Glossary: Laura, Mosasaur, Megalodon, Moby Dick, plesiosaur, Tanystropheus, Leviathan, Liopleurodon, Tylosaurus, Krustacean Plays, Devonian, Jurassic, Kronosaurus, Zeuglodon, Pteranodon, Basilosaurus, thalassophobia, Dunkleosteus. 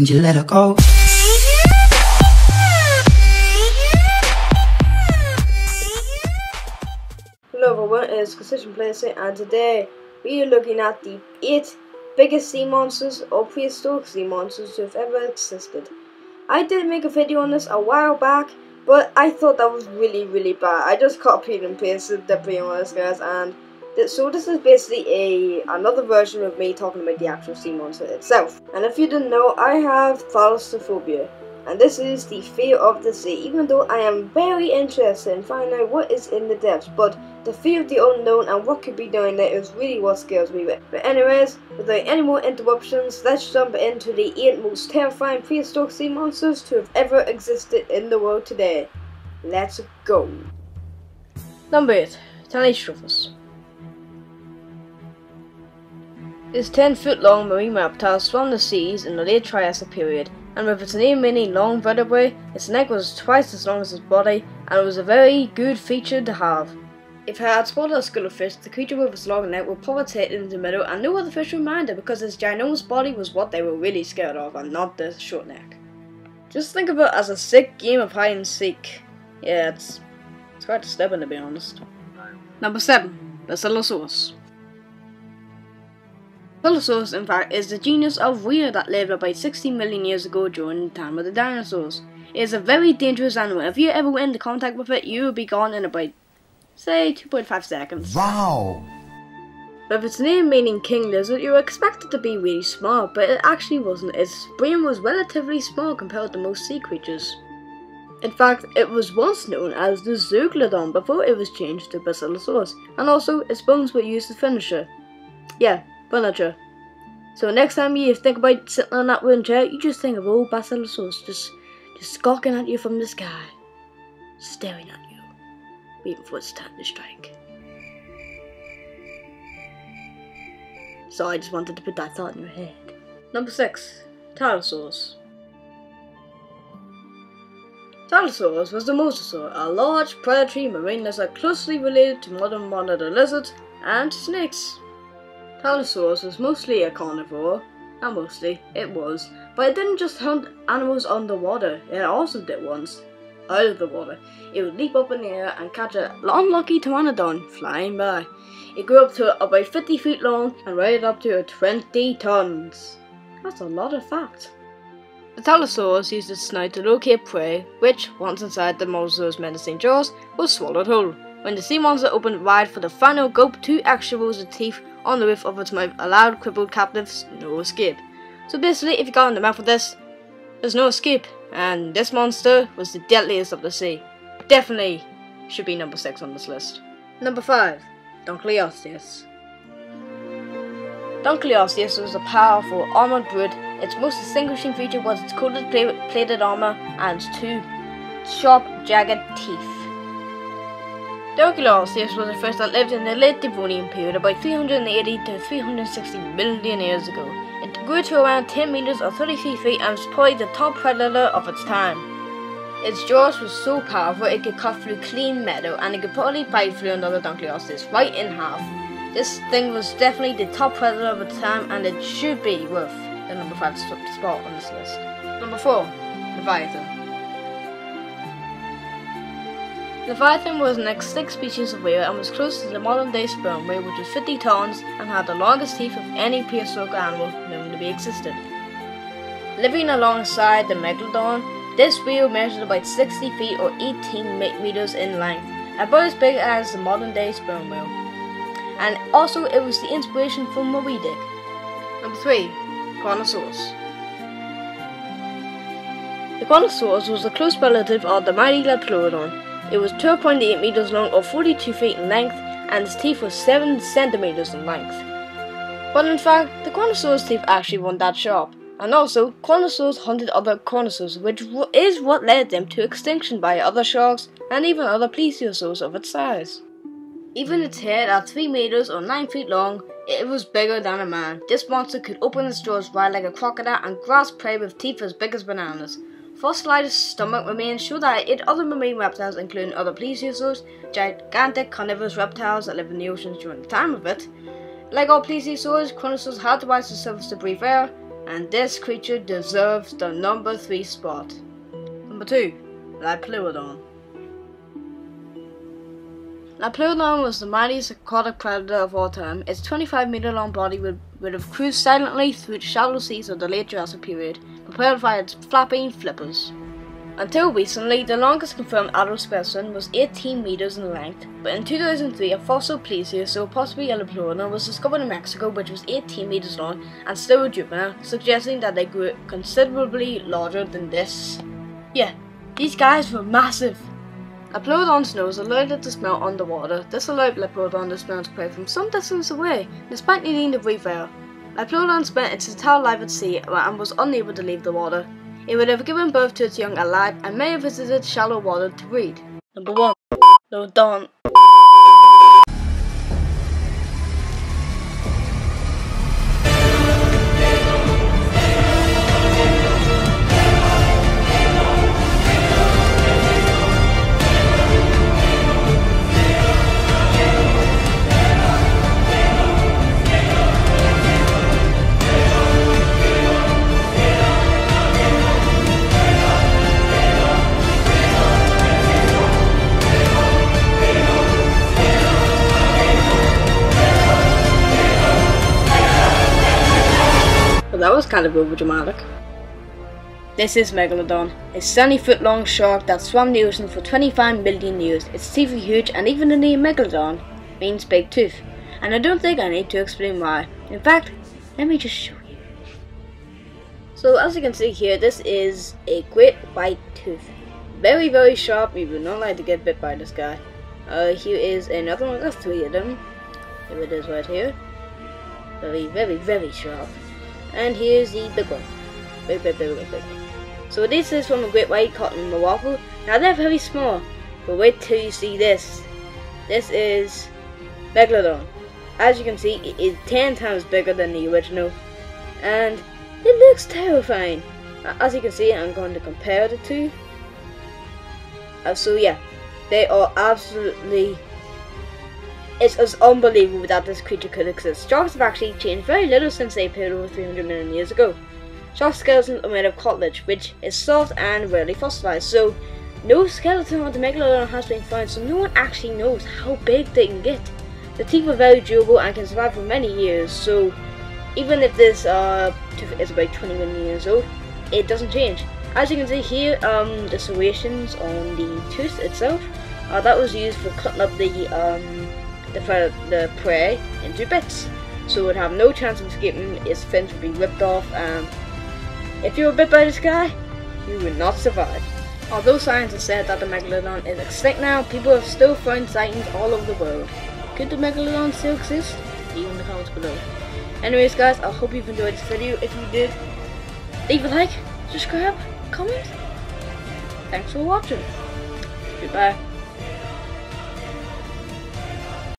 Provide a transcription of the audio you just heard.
and you let her go. Hello everyone, it's Krustacean Plays and today we are looking at the 8 biggest sea monsters or prehistoric sea monsters to have ever existed. I did make a video on this a while back, but I thought that was really bad. I just copied and pasted the pretty honest guys, and so this is basically another version of me talking about the actual sea monster itself. And if you didn't know, I have thalassophobia, and this is the fear of the sea, even though I am very interested in finding out what is in the depths, but the fear of the unknown and what could be down there is really what scares me. But anyways, without any more interruptions, let's jump into the 8 most terrifying prehistoric sea monsters to have ever existed in the world today. Let's go. Number 8. Tanystropheus. This 10-foot long marine reptile swam the seas in the late Triassic period, and with its near-mini long vertebrae, its neck was twice as long as its body, and it was a very good feature to have. If it had spotted a school of fish, the creature with its long neck would pull its head into the middle, and no other fish would mind it because its ginormous body was what they were really scared of, and not the short neck. Just think of it as a sick game of hide and seek. Yeah, it's quite disturbing to be honest. Number 7. Basilosaurus. Tylosaurus, in fact, is the genus of whale that lived about 60 million years ago during the time of the dinosaurs. It is a very dangerous animal. If you ever went into contact with it, you will be gone in about, say, 2.5 seconds. Wow! With its name meaning king lizard, you were expected to be really smart, but it actually wasn't. Its brain was relatively small compared to most sea creatures. In fact, it was once known as the Zeuglodon before it was changed to Basilosaurus, and also its bones were used as furniture. Yeah. But not sure. So next time you think about sitting on that wooden chair, you just think of old Basilosaurus just skulking at you from the sky, staring at you, waiting for its time to strike. So I just wanted to put that thought in your head. Number 6. Tylosaurus. Tylosaurus was the Mosasaur, a large predatory marine lizard closely related to modern monitor lizards and snakes. Tylosaurus was mostly a carnivore, and mostly it was, but it didn't just hunt animals underwater, it also did ones out of the water. It would leap up in the air and catch an unlucky pteranodon flying by. It grew up to about 50 feet long and weighed up to 20 tons. That's a lot of fat. The Tylosaurus used its snout to locate prey, which, once inside the Mosasaur's menacing jaws, was swallowed whole. When the sea monster opened wide for the final gulp, 2 extra rows of teeth on the roof of its mouth allowed crippled captives no escape. So basically, if you got in the mouth with this, there's no escape, and this monster was the deadliest of the sea. Definitely should be number 6 on this list. Number 5. Dunkleosteus. Dunkleosteus was a powerful armoured brute. Its most distinguishing feature was its coated plated armour and its 2 sharp jagged teeth. Dunkleosteus was a fish that lived in the late Devonian period about 380 to 360 million years ago. It grew to around 10 meters or 33 feet and was probably the top predator of its time. Its jaws were so powerful it could cut through clean metal, and it could probably bite through another Dunkleosteus right in half. This thing was definitely the top predator of its time, and it should be worth the number 5 spot on this list. Number 4. Leviathan. Leviathan was an extinct species of whale and was close to the modern day sperm whale, which was 50 tons and had the longest teeth of any prehistoric animal known to be existed. Living alongside the Megalodon, this whale measured about 60 feet or 18 meters in length, about as big as the modern day sperm whale. And also it was the inspiration for Moby Dick. Number 3. Kronosaurus. The Kronosaurus was a close relative of the mighty Liopleurodon. It was 2.8 meters long or 42 feet in length, and its teeth were 7 centimeters in length. But in fact, the Kronosaurus teeth actually weren't that sharp, and also Kronosaurs hunted other Kronosaurs, which is what led them to extinction by other sharks and even other plesiosaurs of its size. Even its head at 3 meters or 9 feet long, it was bigger than a man. This monster could open its jaws wide like a crocodile and grasp prey with teeth as big as bananas. Fossilized stomach remains show that it ate other marine reptiles, including other plesiosaurs, gigantic carnivorous reptiles that lived in the oceans during the time of it. Like all plesiosaurs, Kronosaurs had to rise to the surface to breathe air, and this creature deserves the number 3 spot. Number 2, Liopleurodon. Liopleurodon was the mightiest aquatic predator of all time. Its 25-meter long body would have cruised silently through the shallow seas of the late Jurassic period, propelled by its flapping flippers. Until recently, the longest confirmed adult specimen was 18 meters in length, but in 2003 a fossil plesiosaur, possibly Liopleurodon, was discovered in Mexico, which was 18 meters long and still a juvenile, suggesting that they grew considerably larger than this. Yeah, these guys were massive! Liopleurodon's nose allowed it to smell underwater. This allowed Liopleurodon to smell its prey from some distance away, despite needing to breathe air. Liopleurodon spent its entire life at sea and was unable to leave the water. It would have given birth to its young alive and may have visited shallow water to breed. Number 1. Liopleurodon. That was kind of over-dramatic. This is Megalodon, a 70-foot long shark that swam the ocean for 25 million years. Its teeth were huge, and even the name Megalodon means big tooth. And I don't think I need to explain why. In fact, let me just show you. So as you can see here, this is a great white tooth. Very, very sharp. You would not like to get bit by this guy. Here is another one. There's 3 of them. Here it is right here. Very, very, very sharp. And here's the big one. Big, big, big, big, big. So this is from a great white caught in Morocco. Now they're very small, but wait till you see this. This is Megalodon. As you can see, it is 10 times bigger than the original, and it looks terrifying. As you can see, I'm going to compare the two. So yeah, they are absolutely... It's unbelievable that this creature could exist. Sharks have actually changed very little since they appeared over 300 million years ago. Shark skeletons are made of cartilage, which is soft and rarely fossilized, so no skeleton of the Megalodon has been found, so no one actually knows how big they can get. The teeth are very durable and can survive for many years, so even if this tooth is about 21 years old, it doesn't change. As you can see here, the serrations on the tooth itself, that was used for cutting up the prey into bits, so it would have no chance of escaping. Its fins would be ripped off, and if you were bit by this guy, you would not survive. Although science has said that the Megalodon is extinct now, people have still found sightings all over the world. Could the Megalodon still exist? Leave in the comments below. Anyways guys, I hope you've enjoyed this video. If you did, leave a like, subscribe, comment. Thanks for watching. Goodbye.